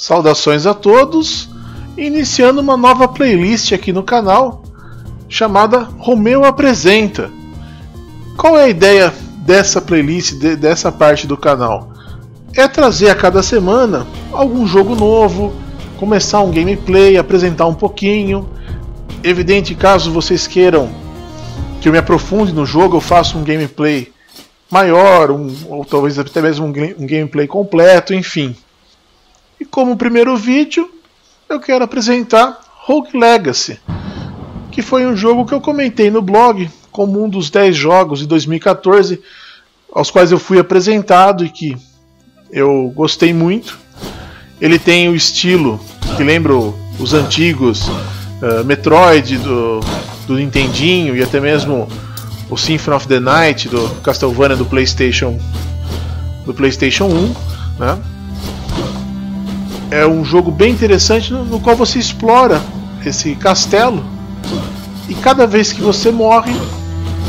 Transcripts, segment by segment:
Saudações a todos, iniciando uma nova playlist aqui no canal chamada Romeo Apresenta. Qual é a ideia dessa playlist, dessa parte do canal? É trazer a cada semana algum jogo novo, começar um gameplay, apresentar um pouquinho. Evidente, caso vocês queiram que eu me aprofunde no jogo, eu faço um gameplay maior, ou talvez até mesmo um gameplay completo, enfim. E como primeiro vídeo, eu quero apresentar Rogue Legacy, que foi um jogo que eu comentei no blog como um dos 10 jogos de 2014 aos quais eu fui apresentado e que eu gostei muito. Ele tem o estilo que lembra os antigos Metroid do Nintendinho e até mesmo o Symphony of the Night do Castlevania do PlayStation 1, né? É um jogo bem interessante no qual você explora esse castelo e cada vez que você morre,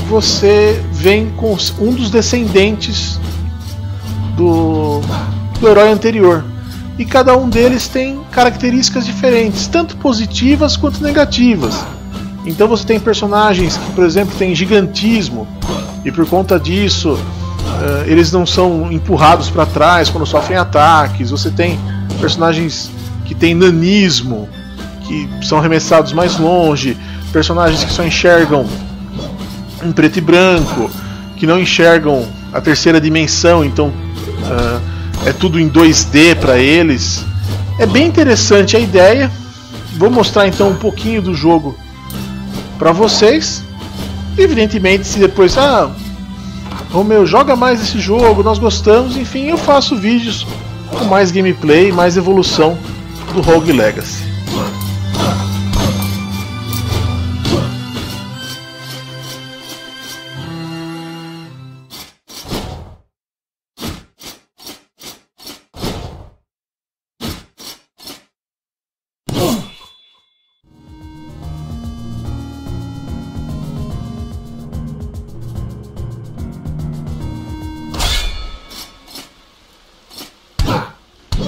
você vem com um dos descendentes do herói anterior. E cada um deles tem características diferentes, tanto positivas quanto negativas. Então você tem personagens que, por exemplo, têm gigantismo e por conta disso eles não são empurrados para trás quando sofrem ataques. Você tem personagens que têm nanismo, que são arremessados mais longe, personagens que só enxergam em preto e branco, que não enxergam a terceira dimensão, então é tudo em 2D para eles. É bem interessante a ideia. Vou mostrar então um pouquinho do jogo para vocês. Evidentemente, se depois Romeu, joga mais esse jogo, nós gostamos, enfim, eu faço vídeos com mais gameplay, mais evolução do Rogue Legacy.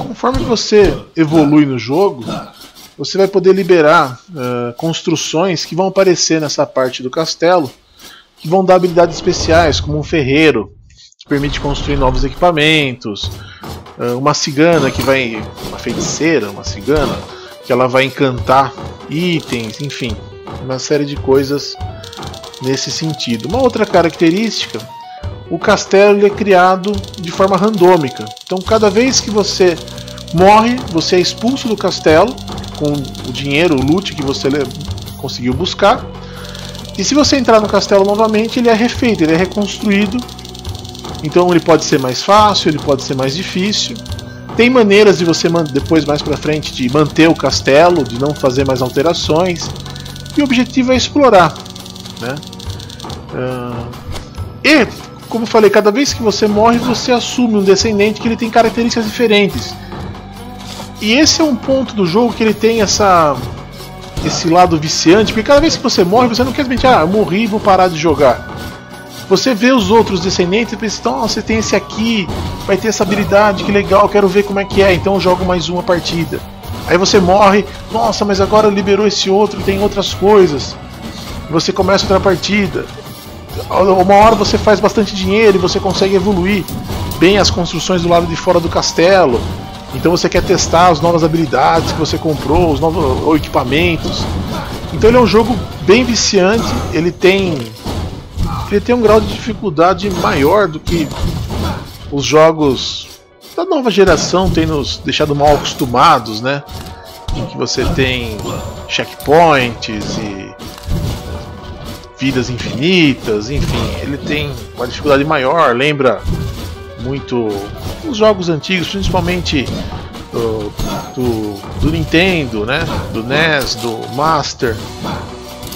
Conforme você evolui no jogo, você vai poder liberar construções que vão aparecer nessa parte do castelo, que vão dar habilidades especiais, como um ferreiro, que permite construir novos equipamentos, uma cigana que vai... uma feiticeira, uma cigana, que ela vai encantar itens, enfim, uma série de coisas nesse sentido. Uma outra característica, o castelo é criado de forma randômica, então cada vez que você morre, você é expulso do castelo com o dinheiro, o loot que você conseguiu buscar. E se você entrar no castelo novamente, ele é refeito, ele é reconstruído. Então ele pode ser mais fácil, ele pode ser mais difícil. Tem maneiras de você, depois mais pra frente, de manter o castelo, de não fazer mais alterações. E o objetivo é explorar, né? E, como eu falei, cada vez que você morre, você assume um descendente que ele tem características diferentes. E esse é um ponto do jogo que ele tem esse lado viciante, porque cada vez que você morre, você não quer admitir, eu morri e vou parar de jogar. Você vê os outros descendentes e pensa, você tem esse aqui, vai ter essa habilidade, que legal, quero ver como é que é, então eu jogo mais uma partida. Aí você morre, nossa, mas agora liberou esse outro, tem outras coisas. Você começa outra partida. Uma hora você faz bastante dinheiro e você consegue evoluir bem as construções do lado de fora do castelo. Então você quer testar as novas habilidades que você comprou, os novos equipamentos. Então ele é um jogo bem viciante, ele tem um grau de dificuldade maior do que os jogos da nova geração tem nos deixado mal acostumados, né? Em que você tem checkpoints e vidas infinitas, enfim, ele tem uma dificuldade maior, lembra muito os jogos antigos, principalmente do Nintendo, né? Do NES, do Master.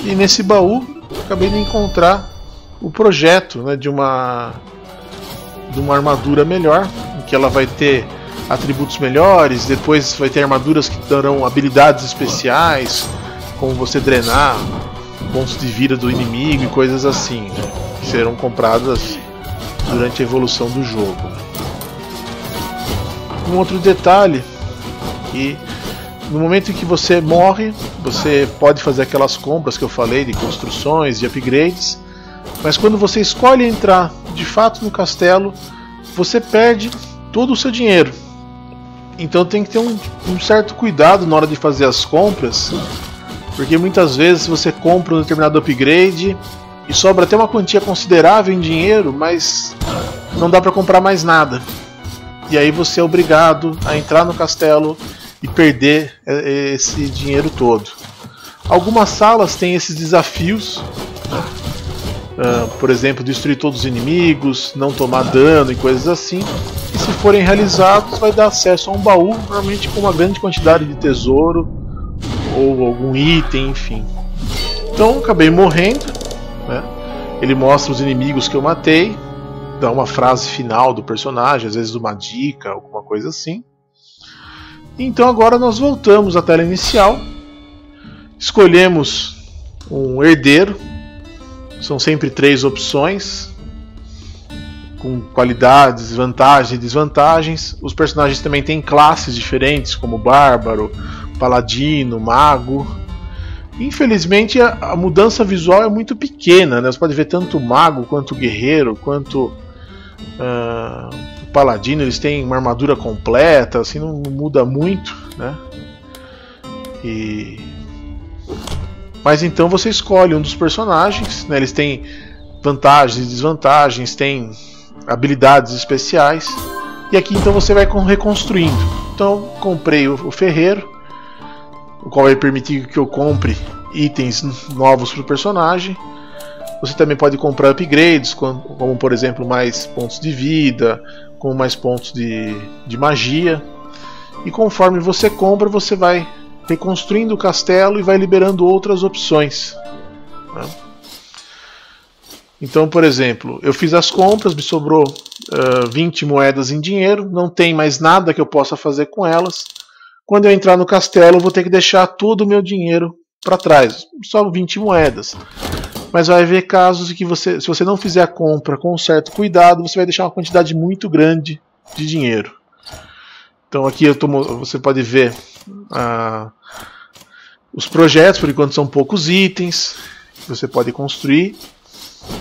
E nesse baú acabei de encontrar o projeto, né, de uma armadura melhor, em que ela vai ter atributos melhores, depois vai ter armaduras que darão habilidades especiais, como você drenar pontos de vida do inimigo e coisas assim, né, que serão compradas durante a evolução do jogo. Um outro detalhe que no momento em que você morre, você pode fazer aquelas compras que eu falei de construções, de upgrades, mas quando você escolhe entrar de fato no castelo, você perde todo o seu dinheiro. Então tem que ter um certo cuidado na hora de fazer as compras, porque muitas vezes você compra um determinado upgrade e sobra até uma quantia considerável em dinheiro, mas não dá para comprar mais nada. E aí você é obrigado a entrar no castelo e perder esse dinheiro todo. Algumas salas têm esses desafios, por exemplo, destruir todos os inimigos, não tomar dano e coisas assim. E se forem realizados, vai dar acesso a um baú, normalmente com uma grande quantidade de tesouro ou algum item, enfim. Então acabei morrendo, né? Ele mostra os inimigos que eu matei, dá uma frase final do personagem, às vezes uma dica, alguma coisa assim. Então agora nós voltamos à tela inicial, escolhemos um herdeiro, são sempre 3 opções, com qualidades, vantagens e desvantagens. Os personagens também têm classes diferentes, como bárbaro, paladino, mago. Infelizmente a mudança visual é muito pequena, né? Você pode ver tanto mago, quanto guerreiro, quanto paladino. Eles têm uma armadura completa, assim, não muda muito, né? Mas então você escolhe um dos personagens, né? Eles têm vantagens e desvantagens, têm habilidades especiais. E aqui então você vai reconstruindo. Então comprei o ferreiro, o qual vai permitir que eu compre itens novos para o personagem. Você também pode comprar upgrades, como por exemplo mais pontos de vida, como mais pontos de magia. E conforme você compra, você vai reconstruindo o castelo e vai liberando outras opções, né? Então, por exemplo, eu fiz as compras, me sobrou 20 moedas em dinheiro, não tem mais nada que eu possa fazer com elas. Quando eu entrar no castelo, eu vou ter que deixar todo o meu dinheiro para trás, só 20 moedas. Mas vai haver casos em que se você não fizer a compra com um certo cuidado, você vai deixar uma quantidade muito grande de dinheiro. Então aqui você pode ver os projetos, por enquanto são poucos itens que você pode construir.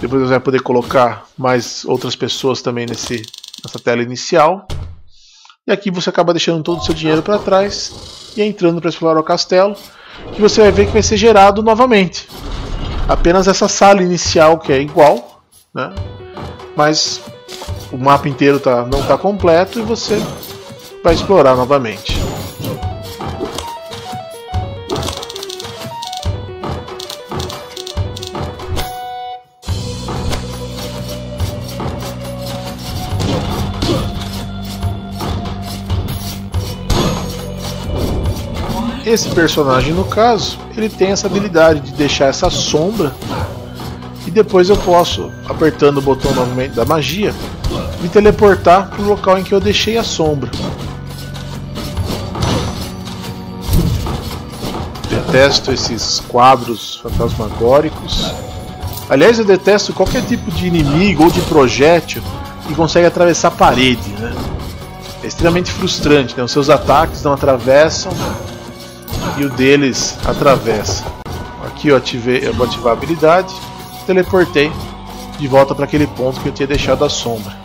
Depois você vai poder colocar mais outras pessoas também nessa tela inicial. E aqui você acaba deixando todo o seu dinheiro para trás e entrando para explorar o castelo, que você vai ver que vai ser gerado novamente. Apenas essa sala inicial que é igual, né? Mas o mapa inteiro não está completo e você vai explorar novamente. Esse personagem, no caso, ele tem essa habilidade de deixar essa sombra e depois eu posso, apertando o botão novamente da magia, me teleportar para o local em que eu deixei a sombra. Detesto esses quadros fantasmagóricos. Aliás, eu detesto qualquer tipo de inimigo ou de projétil que consegue atravessar a parede, né? É extremamente frustrante, né? Os seus ataques não atravessam e o deles atravessa. Aqui eu vou ativar a habilidade, teleportei de volta para aquele ponto que eu tinha deixado a sombra.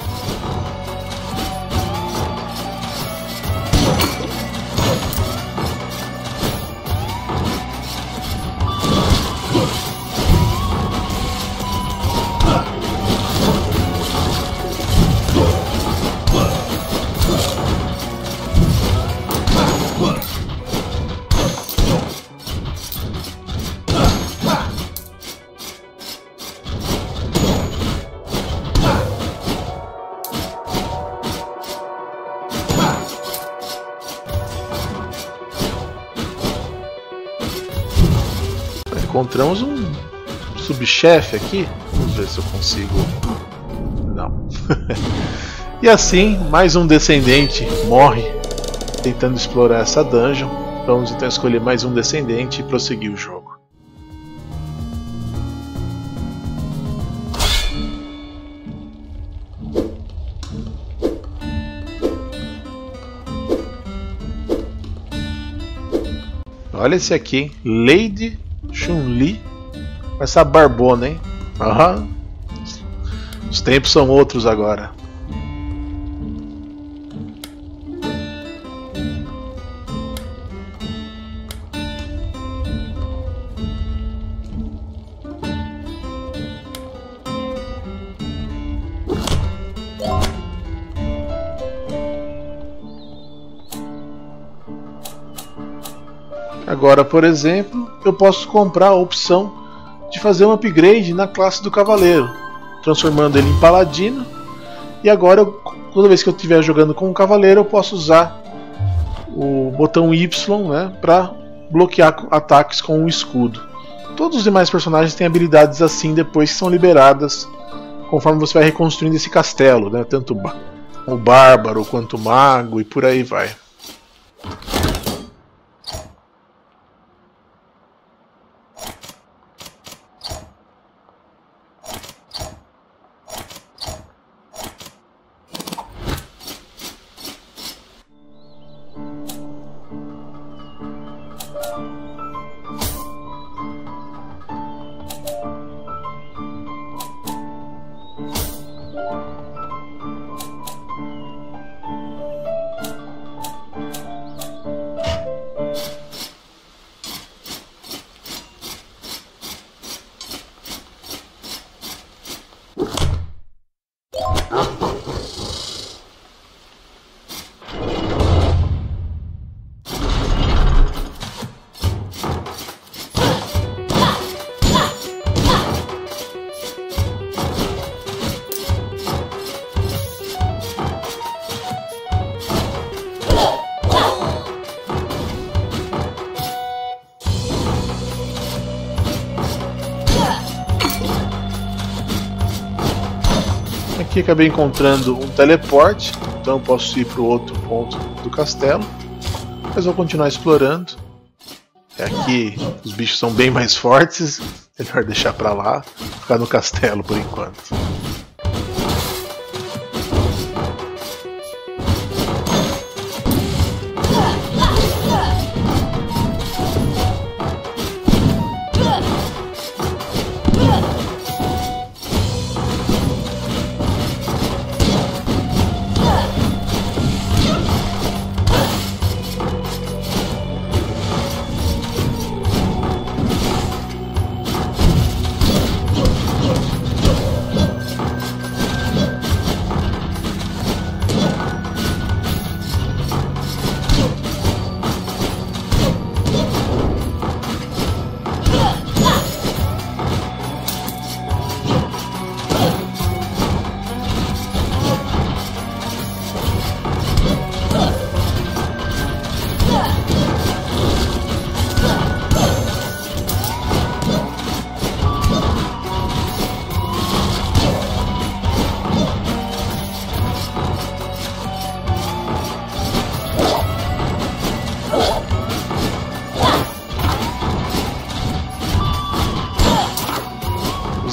Encontramos um subchefe aqui. Vamos ver se eu consigo. Não. E assim, mais um descendente morre tentando explorar essa dungeon. Vamos então escolher mais um descendente e prosseguir o jogo. Olha esse aqui, hein? Lady Chun-Li. Essa barbona, hein? Aham. Os tempos são outros agora. Agora, por exemplo, eu posso comprar a opção de fazer um upgrade na classe do cavaleiro, transformando ele em paladino. E agora, toda vez que eu estiver jogando com um cavaleiro, eu posso usar o botão Y, né, para bloquear ataques com um escudo. Todos os demais personagens têm habilidades assim depois que são liberadas, conforme você vai reconstruindo esse castelo, né, tanto o bárbaro quanto o mago e por aí vai. Aqui acabei encontrando um teleporte, então eu posso ir para o outro ponto do castelo, mas vou continuar explorando. Aqui os bichos são bem mais fortes, melhor deixar para lá, ficar no castelo por enquanto.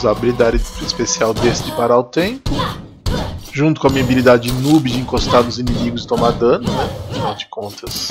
A habilidade especial desse de parar o tempo, junto com a minha habilidade noob de encostar nos inimigos e tomar dano, né? Afinal de contas.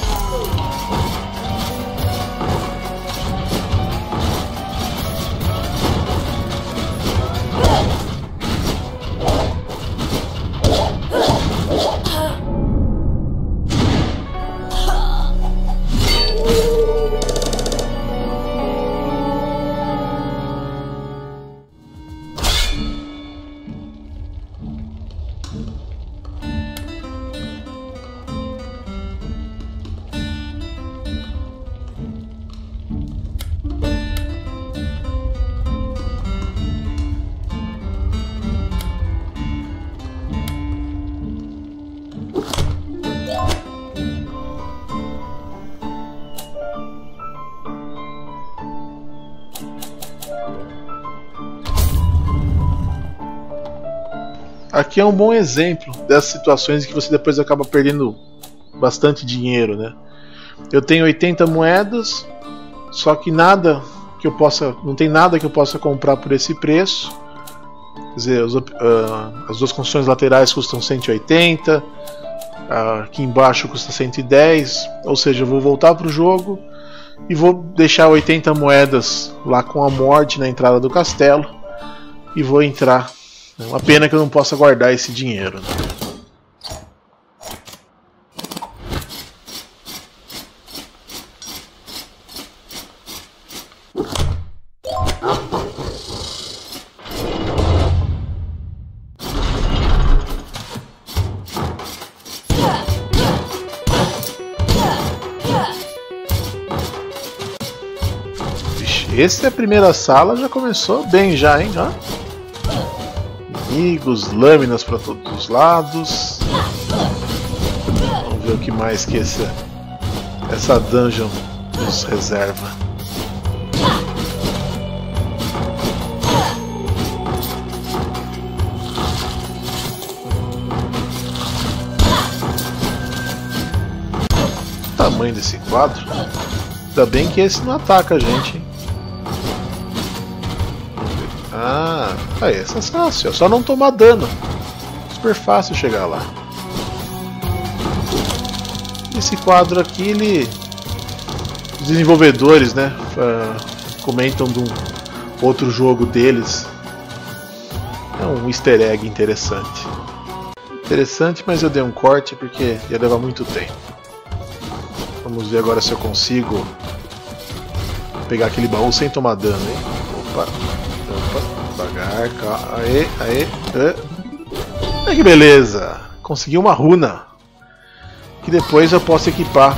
Aqui é um bom exemplo dessas situações em que você depois acaba perdendo bastante dinheiro, né? Eu tenho 80 moedas, só que nada que eu possa, não tem nada que eu possa comprar por esse preço. Quer dizer, as duas construções laterais custam 180, aqui embaixo custa 110, ou seja, eu vou voltar para o jogo, e vou deixar 80 moedas lá com a morte na entrada do castelo e vou entrar. É uma pena que eu não possa guardar esse dinheiro, né? Essa é a primeira sala, já começou bem já, hein? Já. Inimigos, lâminas para todos os lados. Vamos ver o que mais que essa dungeon nos reserva. O tamanho desse quadro. Ainda bem que esse não ataca a gente, hein? Ah, aí, essa é fácil, é só não tomar dano. Super fácil chegar lá. Esse quadro aqui, ele... Os desenvolvedores, né, comentam de um outro jogo deles. É um easter egg interessante. Interessante, mas eu dei um corte porque ia levar muito tempo. Vamos ver agora se eu consigo pegar aquele baú sem tomar dano, hein? Opa! Devagar, calma. Aê, aê, aê. Ai, que beleza! Consegui uma runa que depois eu posso equipar.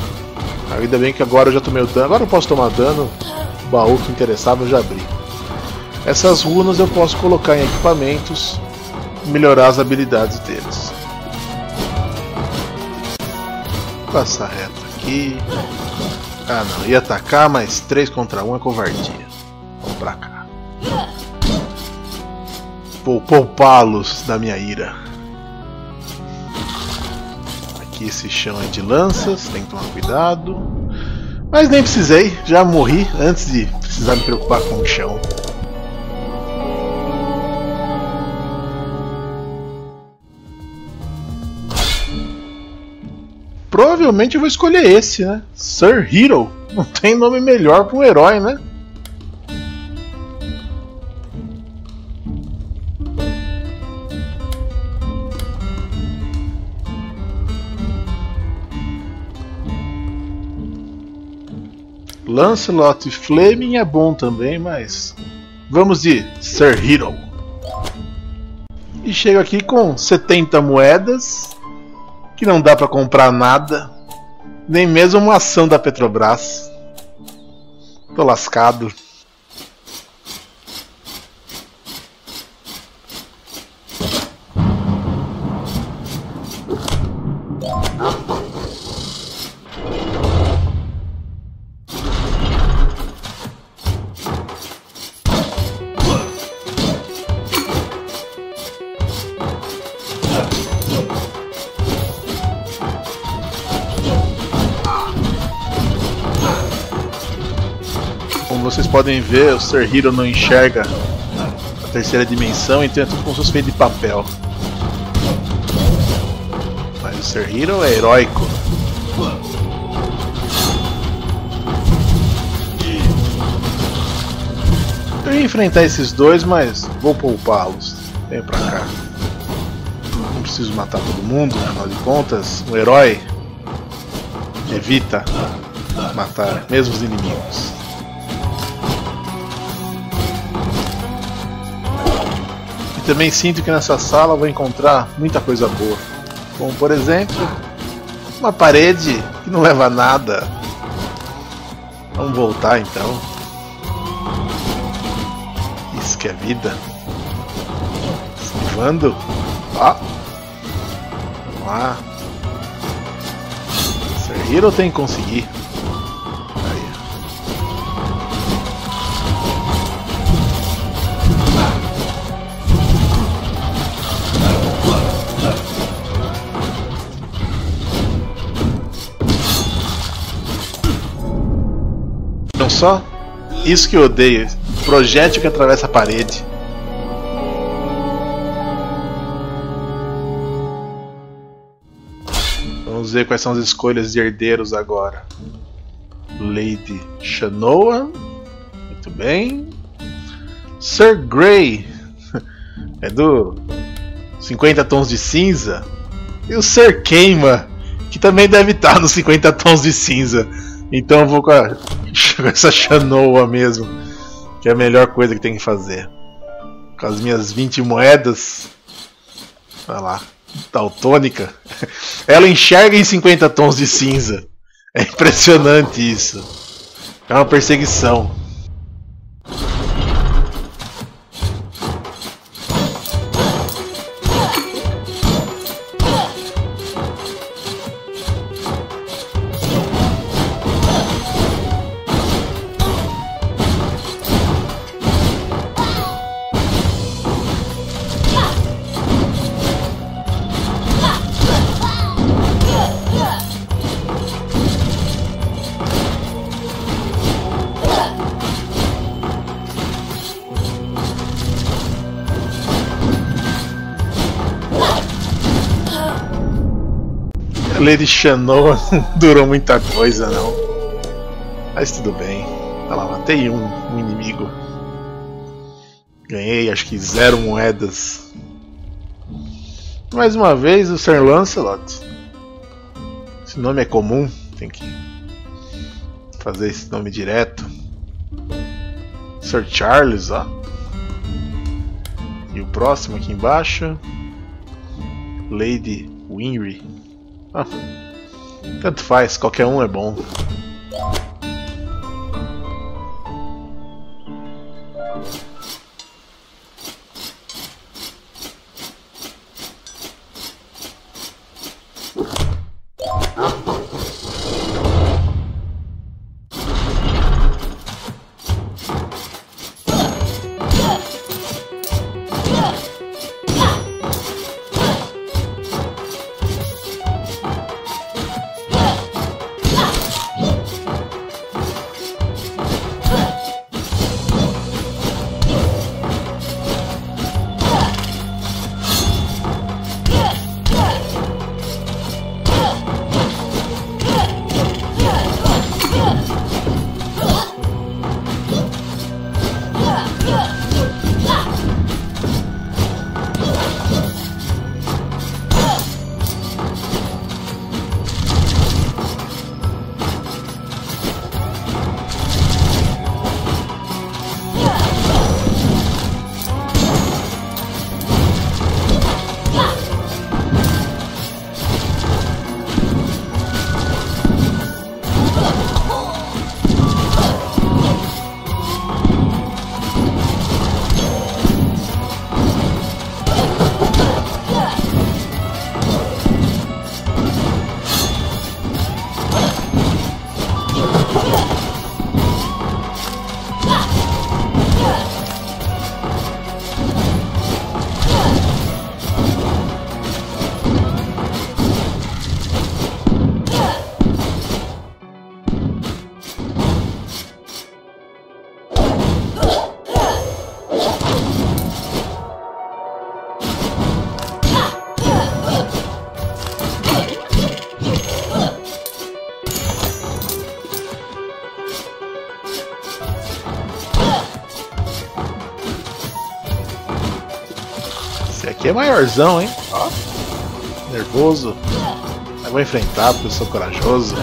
Ainda bem que agora eu já tomei o dano. Agora eu posso tomar dano. O baú que interessava eu já abri. Essas runas eu posso colocar em equipamentos e melhorar as habilidades deles. Vou passar reto aqui. Ah, não, ia atacar, mas 3 contra 1 é covardia. Vamos pra cá. Vou poupá-los da minha ira. Aqui esse chão é de lanças, tem que tomar cuidado. Mas nem precisei, já morri antes de precisar me preocupar com o chão. Provavelmente eu vou escolher esse, né? Sir Hero. Não tem nome melhor para um herói, né? Lancelot e Fleming é bom também, mas vamos de Sir Hero. E chego aqui com 70 moedas, que não dá para comprar nada, nem mesmo uma ação da Petrobras. Tô lascado. Podem ver, o Sir Hero não enxerga a terceira dimensão, então é tudo como se fosse feito de papel. Mas o Sir Hero é heróico. Eu ia enfrentar esses dois, mas vou poupá-los. Vem pra cá. Não preciso matar todo mundo, afinal de contas, um herói evita matar mesmo os inimigos. Também sinto que nessa sala vou encontrar muita coisa boa, como por exemplo, uma parede que não leva a nada. Vamos voltar então. Isso que é vida. Salvando. Ó. Vamos lá. Sir Hero tem que conseguir. Só isso que eu odeio, projétil que atravessa a parede. Vamos ver quais são as escolhas de herdeiros agora. Lady Shanoa. Muito bem. Sir Grey é do 50 Tons de Cinza. E o Sir Keima, que também deve estar nos 50 Tons de Cinza. Então eu vou com essa Shanoa mesmo, que é a melhor coisa que tem que fazer. Com as minhas 20 moedas. Olha lá, daltônica. Ela enxerga em 50 Tons de Cinza. É impressionante isso. É uma perseguição. Lady Shanoa não durou muita coisa não, mas tudo bem. Olha lá, matei um inimigo. Ganhei acho que 0 moedas. Mais uma vez o Sir Lancelot. Esse nome é comum, tem que fazer esse nome direto. Sir Charles, ó. E o próximo aqui embaixo, Lady Winry. Ah, tanto faz, qualquer um é bom. É maiorzão, hein? Ó, nervoso. Eu vou enfrentar porque eu sou corajoso.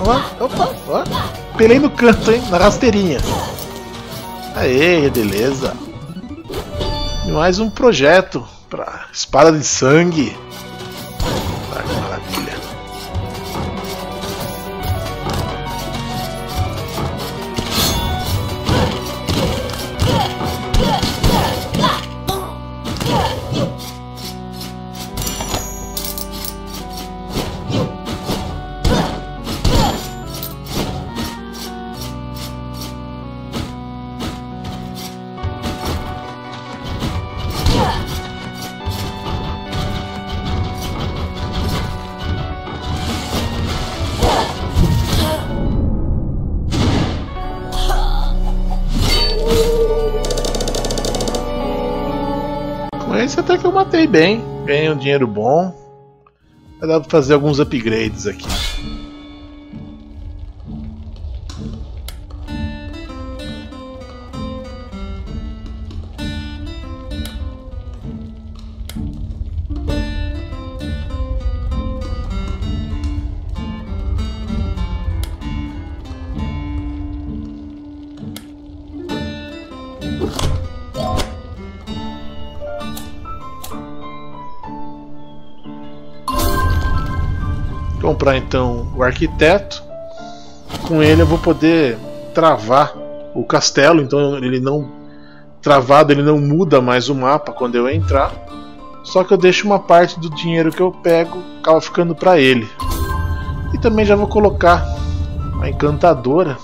Ó, opa, ó. Pelei no canto, hein? Na rasteirinha. Aê, beleza. E mais um projeto pra espada de sangue. Ah, que maravilha. Até que eu matei bem, ganhei um dinheiro bom. Vai dar pra fazer alguns upgrades aqui. comprar então o arquiteto. Com ele eu vou poder travar o castelo, então ele não travado, ele não muda mais o mapa quando eu entrar. Só que eu deixo uma parte do dinheiro que eu pego acaba ficando para ele. E também já vou colocar a encantadora,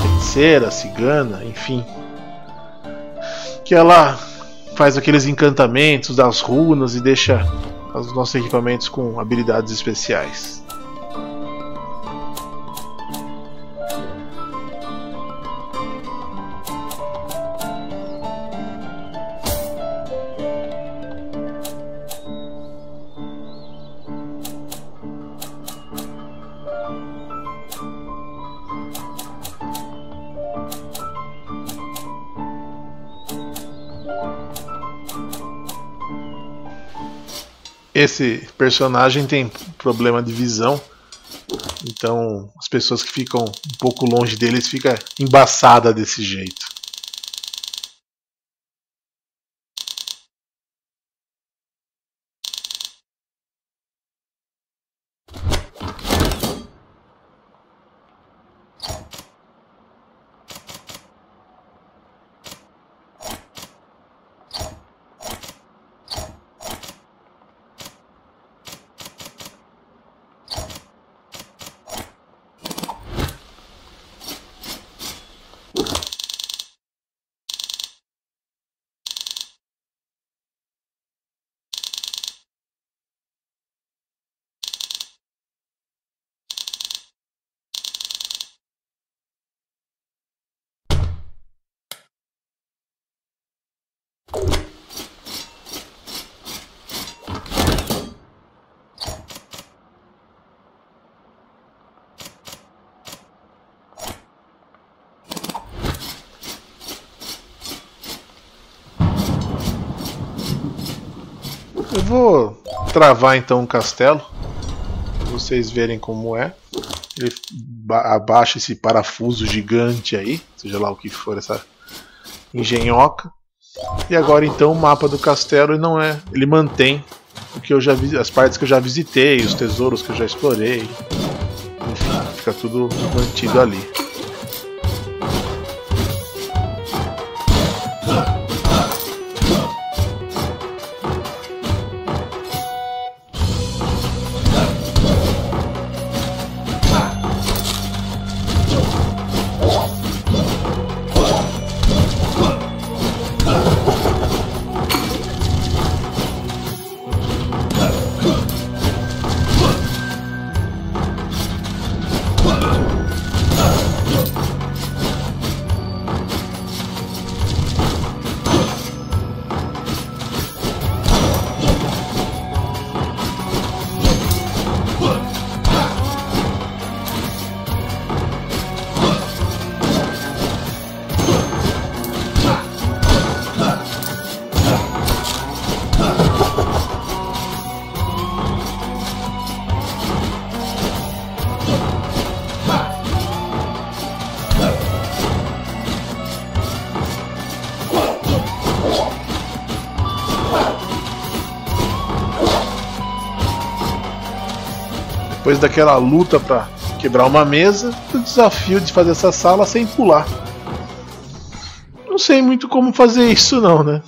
feiticeira, cigana, enfim, que ela faz aqueles encantamentos das runas e deixa os nossos equipamentos com habilidades especiais. Esse personagem tem problema de visão, então as pessoas que ficam um pouco longe deles fica embaçada desse jeito. Eu vou travar então o castelo, pra vocês verem como é. Ele abaixa esse parafuso gigante aí, seja lá o que for essa engenhoca. E agora então o mapa do castelo não é, ele mantém o que eu já vi, as partes que eu já visitei, os tesouros que eu já explorei. Enfim, fica tudo mantido ali. Depois daquela luta para quebrar uma mesa, o desafio de fazer essa sala sem pular. Não sei muito como fazer isso não, né?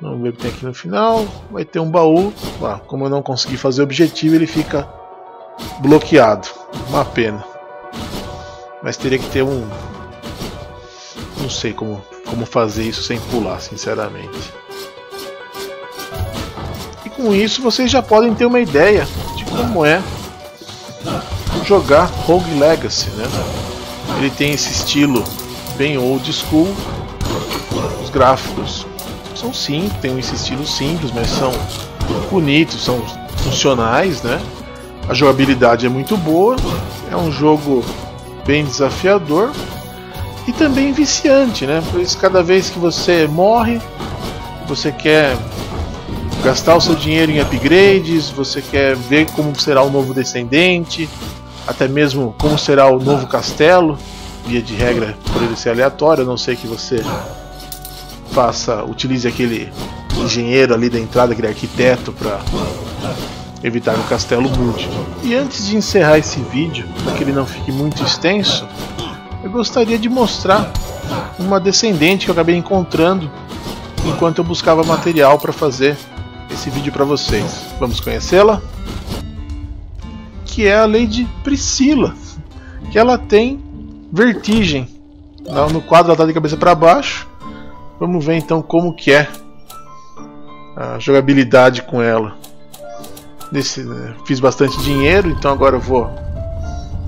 Vamos ver o que tem aqui no final. Vai ter um baú. Ah, como eu não consegui fazer o objetivo, ele fica bloqueado. Uma pena. Mas teria que ter um... Não sei como fazer isso sem pular, sinceramente. Com isso vocês já podem ter uma ideia de como é jogar Rogue Legacy, né? Ele tem esse estilo bem old school, os gráficos são simples, tem esse estilo simples, mas são bonitos, são funcionais, né? A jogabilidade é muito boa, é um jogo bem desafiador e também viciante, né? Por isso cada vez que você morre, você quer gastar o seu dinheiro em upgrades, você quer ver como será o novo descendente, até mesmo como será o novo castelo, via de regra por ele ser aleatório, a não ser que você utilize aquele engenheiro ali da entrada, aquele arquiteto para evitar o castelo Mood. E antes de encerrar esse vídeo, para que ele não fique muito extenso, eu gostaria de mostrar uma descendente que eu acabei encontrando enquanto eu buscava material para fazer esse vídeo para vocês. Vamos conhecê-la? Que é a Lady Priscila, que ela tem vertigem. No quadro ela está de cabeça para baixo. Vamos ver então como que é a jogabilidade com ela. Fiz bastante dinheiro, então agora eu vou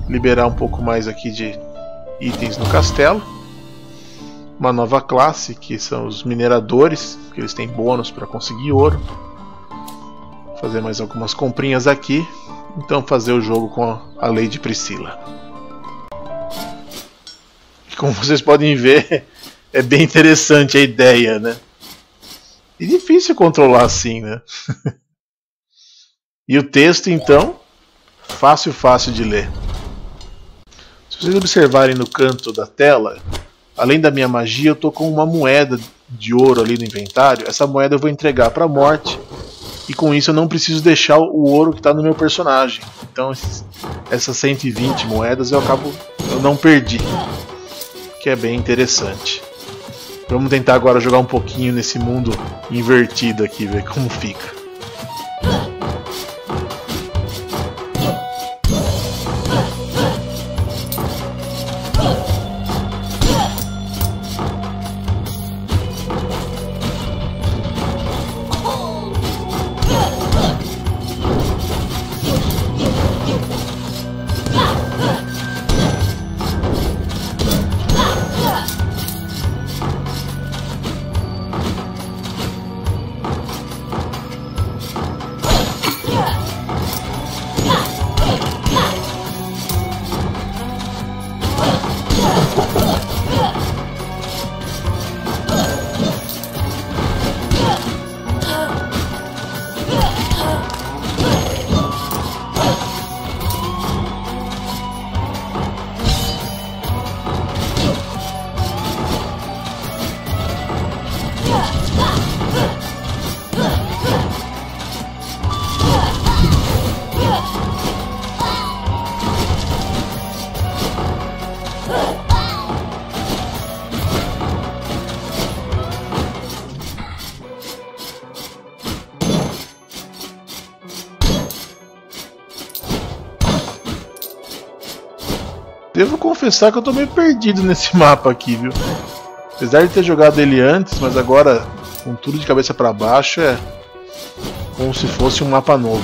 liberar um pouco mais aqui de itens no castelo. Uma nova classe, que são os mineradores, que eles têm bônus para conseguir ouro. Vou fazer mais algumas comprinhas aqui, então fazer o jogo com a Lady Priscila. Como vocês podem ver, é bem interessante a ideia, né? E difícil controlar assim, né? E o texto, então, fácil, fácil de ler. Se vocês observarem no canto da tela, além da minha magia, eu estou com uma moeda de ouro ali no inventário. Essa moeda eu vou entregar para a morte. E com isso eu não preciso deixar o ouro que está no meu personagem. Então essas 120 moedas eu não perdi. Que é bem interessante. Vamos tentar agora jogar um pouquinho nesse mundo invertido aqui, ver como fica. Devo confessar que eu tô meio perdido nesse mapa aqui, viu? Apesar de ter jogado ele antes, mas agora com tudo de cabeça para baixo é como se fosse um mapa novo.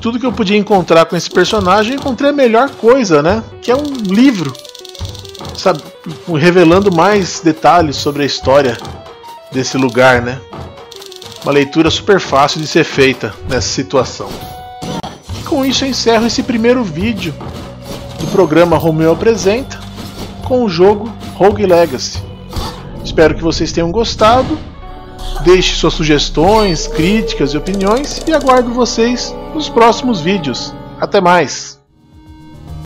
Tudo que eu podia encontrar com esse personagem, eu encontrei a melhor coisa, né? Que é um livro, sabe? Revelando mais detalhes sobre a história desse lugar, né? Uma leitura super fácil de ser feita nessa situação. E com isso eu encerro esse primeiro vídeo do programa Romeo Apresenta com o jogo Rogue Legacy. Espero que vocês tenham gostado. Deixe suas sugestões, críticas e opiniões e aguardo vocês nos próximos vídeos. Até mais!